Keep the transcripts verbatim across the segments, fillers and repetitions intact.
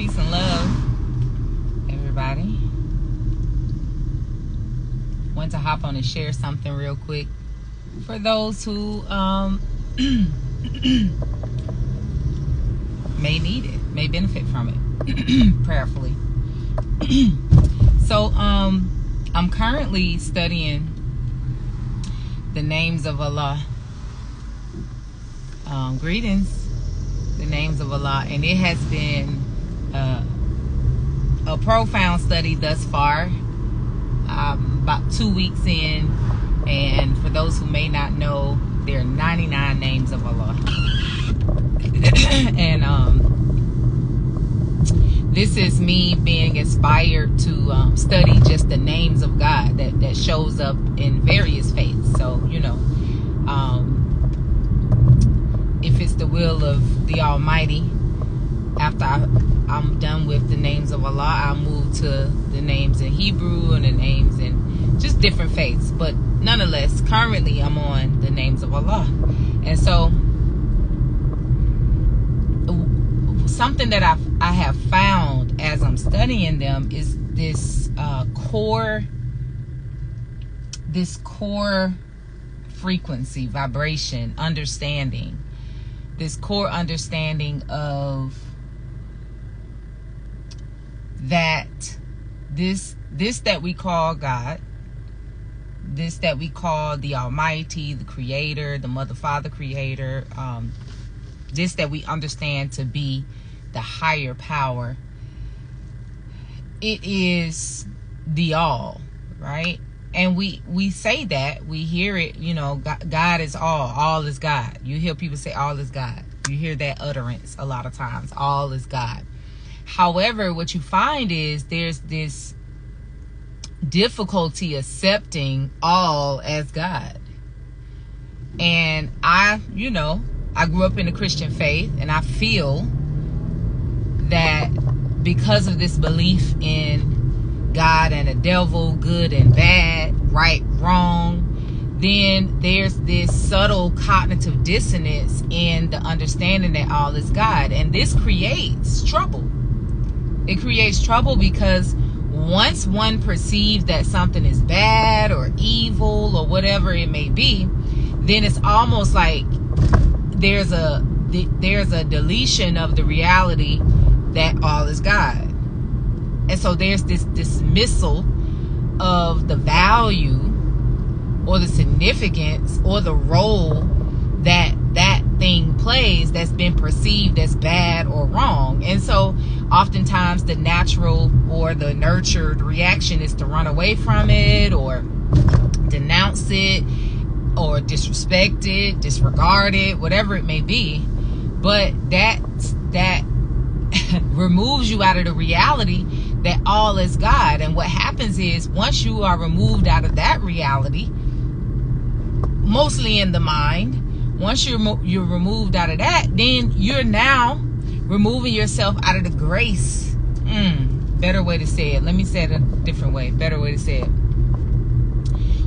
peace and love, everybody. Want to hop on and share something real quick for those who um, may need it, may benefit from it, prayerfully. So um, I'm currently studying the names of Allah. Um, greetings, the names of Allah, and it has been uh, a profound study thus far. I'm about two weeks in, and for those who may not know, there are ninety-nine names of Allah. And um, this is me being inspired to um, study just the names of God that, that shows up in various faiths. So, you know, um, if it's the will of the Almighty, after I, I'm done with the names of Allah, I move to the names in Hebrew and the names in just different faiths. But nonetheless, currently I'm on the names of Allah. And so something that I've, I have found as I'm studying them is this uh, core, this core frequency, vibration, understanding, this core understanding of that this this that we call God, this that we call the Almighty, the Creator, the Mother, Father, Creator, um, this that we understand to be the higher power. It is the all, right? And we we say that, we hear it, you know, God, God is all, all is God. You hear people say all is God. You hear that utterance a lot of times, all is God. However, what you find is there's this difficulty accepting all as God. And I, you know, I grew up in the Christian faith, and I feel that because of this belief in God and the devil, good and bad, right, wrong, then there's this subtle cognitive dissonance in the understanding that all is God. And this creates trouble. It creates trouble because once one perceives that something is bad or evil or whatever it may be, then it's almost like there's a there's a deletion of the reality that all is God. And so there's this dismissal of the value or the significance or the role that that thing plays that's been perceived as bad or wrong. And so oftentimes the natural or the nurtured reaction is to run away from it or denounce it or disrespect it, disregard it, whatever it may be. But that that removes you out of the reality that all is God. And what happens is once you are removed out of that reality, mostly in the mind, once you're, you're removed out of that, then you're now removing yourself out of the grace. Mm, better way to say it. Let me say it a different way. Better way to say it.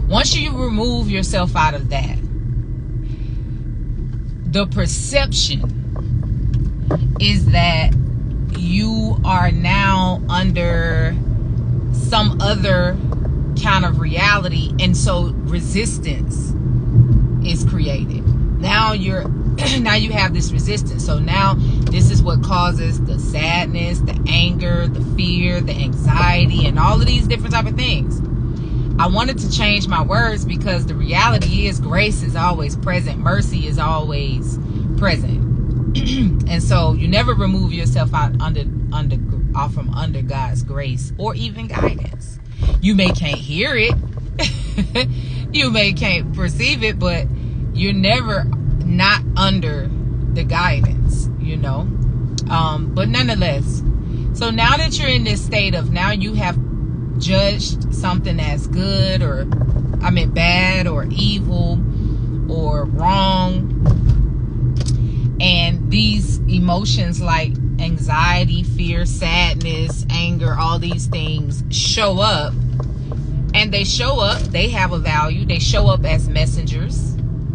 Once you remove yourself out of that, the perception is that you are now under some other kind of reality. And so resistance is created. Now you're, now you have this resistance. So now this is what causes the sadness, the anger, the fear, the anxiety, and all of these different type of things. I wanted to change my words because the reality is grace is always present. Mercy is always present. And so you never remove yourself out under, under, off from under God's grace or even guidance. You may can't hear it. You may can't perceive it, but you're never not under the guidance, you know. Um, but nonetheless, so now that you're in this state of now you have judged something as good or, I mean, bad or evil or wrong. And these emotions like anxiety, fear, sadness, anger, all these things show up. And they show up, they have a value. They show up as messengers.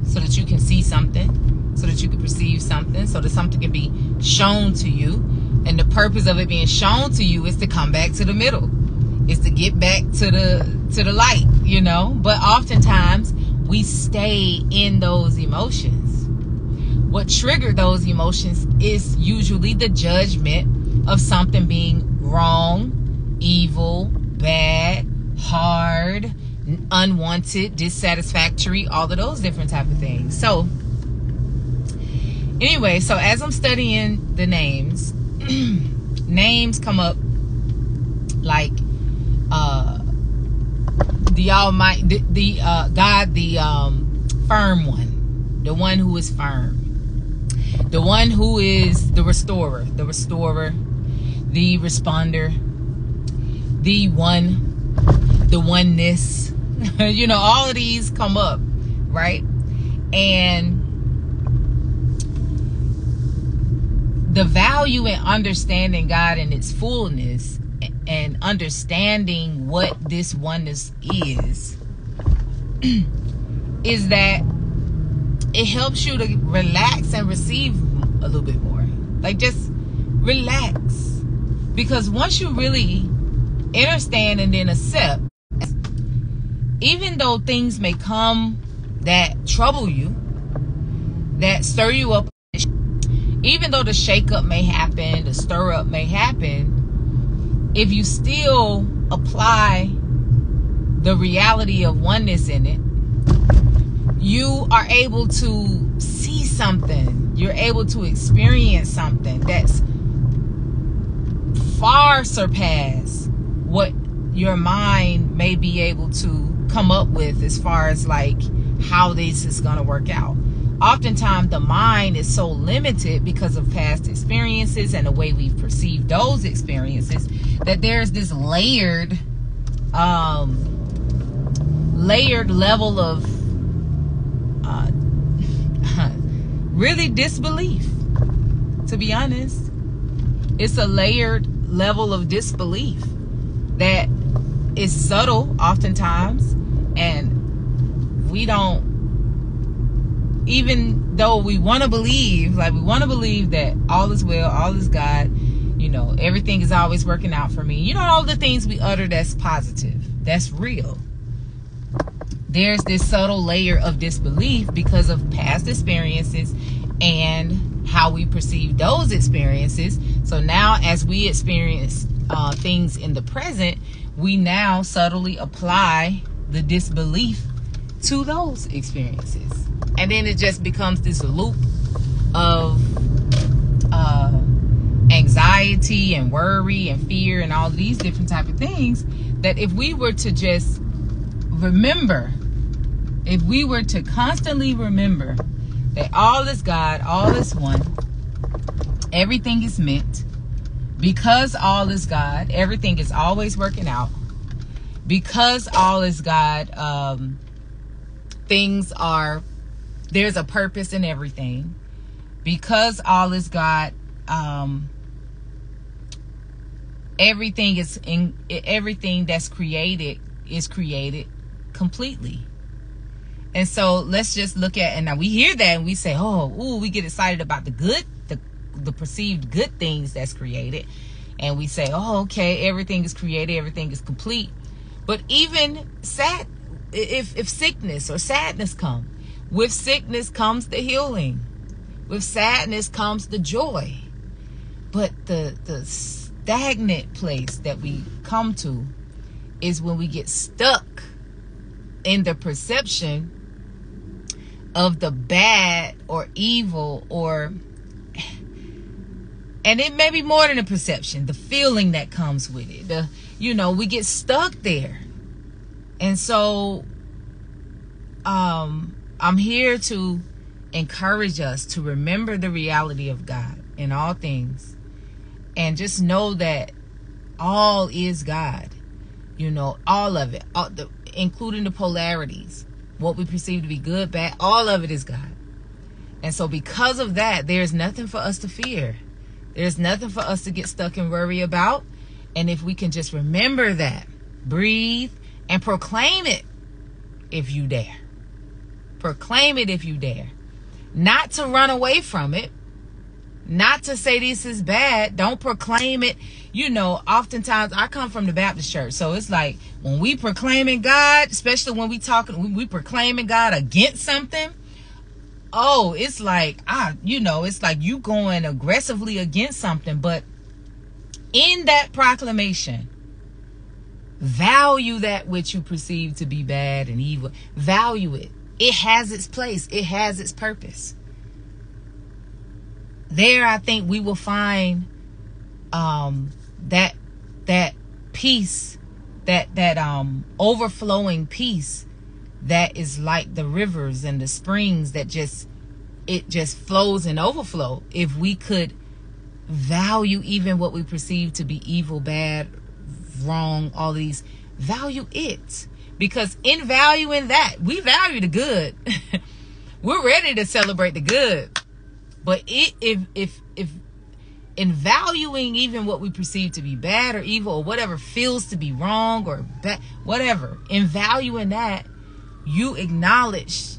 So that you can see something, so that you can perceive something, so that something can be shown to you. And the purpose of it being shown to you is to come back to the middle. It's to get back to the to the light, you know. But oftentimes we stay in those emotions. What triggered those emotions is usually the judgment of something being wrong, evil, bad, hard, unwanted, dissatisfactory, all of those different type of things. So anyway, so as I'm studying the names, names come up like uh, the Almighty, the, the uh, God, the um, firm one, the one who is firm, the one who is the restorer, the restorer, the responder, the one, the oneness. You know, all of these come up, right? And the value in understanding God in its fullness and understanding what this oneness is, is that it helps you to relax and receive a little bit more. Like, just relax. Because once you really understand and then accept, even though things may come that trouble you, that stir you up, even though the shakeup may happen, the stir up may happen, if you still apply the reality of oneness in it, you are able to see something. You're able to experience something that's far surpass what your mind may be able to come up with as far as like how this is going to work out. Oftentimes the mind is so limited because of past experiences and the way we've perceived those experiences that there's this layered um, layered level of uh, really disbelief. To be honest, it's a layered level of disbelief that is subtle oftentimes, and we don't, even though we want to believe, like we want to believe that all is well, all is God, you know, everything is always working out for me. You know, all the things we utter that's positive, that's real. There's this subtle layer of disbelief because of past experiences and how we perceive those experiences. So now as we experience uh, things in the present, we now subtly apply the disbelief to those experiences. And then it just becomes this loop of uh, anxiety and worry and fear and all these different type of things that if we were to just remember, if we were to constantly remember that all is God, all is one, everything is meant, because all is God, everything is always working out, because all is God, um, things are, there's a purpose in everything, because all is God. Um, everything is in everything that's created is created completely. And so let's just look at, and now we hear that and we say, "Oh, ooh," we get excited about the good, the the perceived good things that's created, and we say, "Oh, okay, everything is created, everything is complete." But even sad, if if sickness or sadness comes. With sickness comes the healing. With sadness comes the joy. But the the stagnant place that we come to is when we get stuck in the perception of the bad or evil, or, and it may be more than a perception, the feeling that comes with it. The, you know, we get stuck there. And so, um, I'm here to encourage us to remember the reality of God in all things and just know that all is God, you know, all of it, all the, including the polarities, what we perceive to be good, bad, all of it is God. And so because of that, there's nothing for us to fear. There's nothing for us to get stuck and worry about. And if we can just remember that, breathe and proclaim it if you dare. Proclaim it if you dare. Not to run away from it. Not to say this is bad. Don't proclaim it. You know, oftentimes I come from the Baptist church. So it's like when we proclaiming God, especially when we talking, when we proclaiming God against something. Oh, it's like, ah, you know, it's like you going aggressively against something. But in that proclamation, value that which you perceive to be bad and evil. Value it. It has its place. It has its purpose. There, I think we will find um, that that peace, that that um, overflowing peace that is like the rivers and the springs that just it just flows and overflow. If we could value even what we perceive to be evil, bad, wrong, all these, value it, because in valuing that, we value the good. We're ready to celebrate the good. But it, if, if, if in valuing even what we perceive to be bad or evil or whatever feels to be wrong or bad, whatever, in valuing that, you acknowledge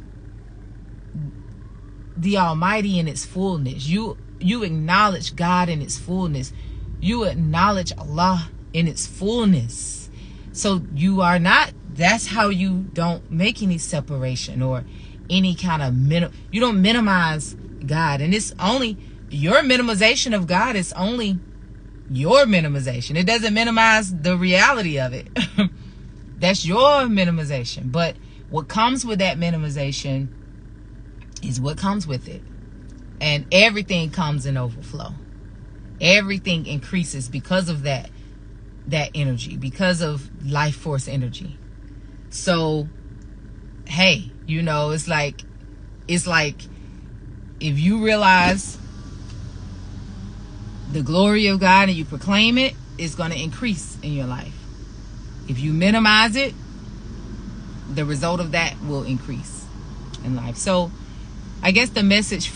the Almighty in its fullness. You, you acknowledge God in its fullness. You acknowledge Allah in its fullness. So you are not, that's how you don't make any separation or any kind of, min, you don't minimize God. And it's only your minimization of God is only your minimization. It doesn't minimize the reality of it. That's your minimization. But what comes with that minimization is what comes with it. And everything comes in overflow. Everything increases because of that that energy, because of life force energy. So hey, you know, it's like it's like if you realize the glory of God and you proclaim it, it's going to increase in your life. If you minimize it, the result of that will increase in life. So I guess the message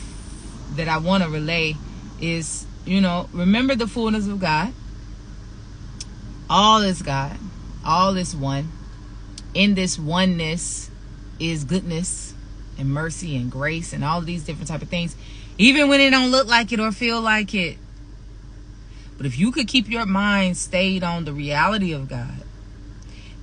that I want to relay is, you know, remember the fullness of God. All is God. All is one. In this oneness is goodness and mercy and grace and all these different type of things, even when it don't look like it or feel like it. But if you could keep your mind stayed on the reality of God,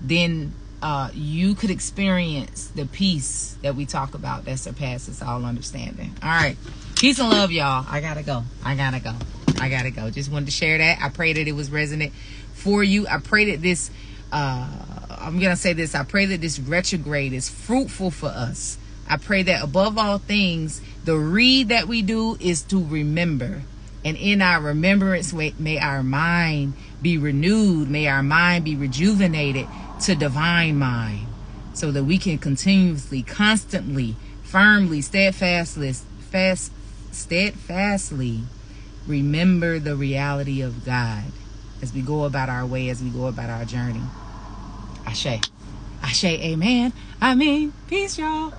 then uh, you could experience the peace that we talk about that surpasses all understanding. All right. Peace and love, y'all. I gotta go. I gotta go. I gotta go. Just wanted to share that. I pray that it was resonant for you. I pray that this, uh, I'm gonna say this. I pray that this retrograde is fruitful for us. I pray that above all things, the read that we do is to remember. And in our remembrance, may our mind be renewed. May our mind be rejuvenated to divine mind so that we can continuously, constantly, firmly, steadfastly, fast, steadfastly remember the reality of God as we go about our way, as we go about our journey. Ashe. Ashe, amen. I mean, peace, y'all.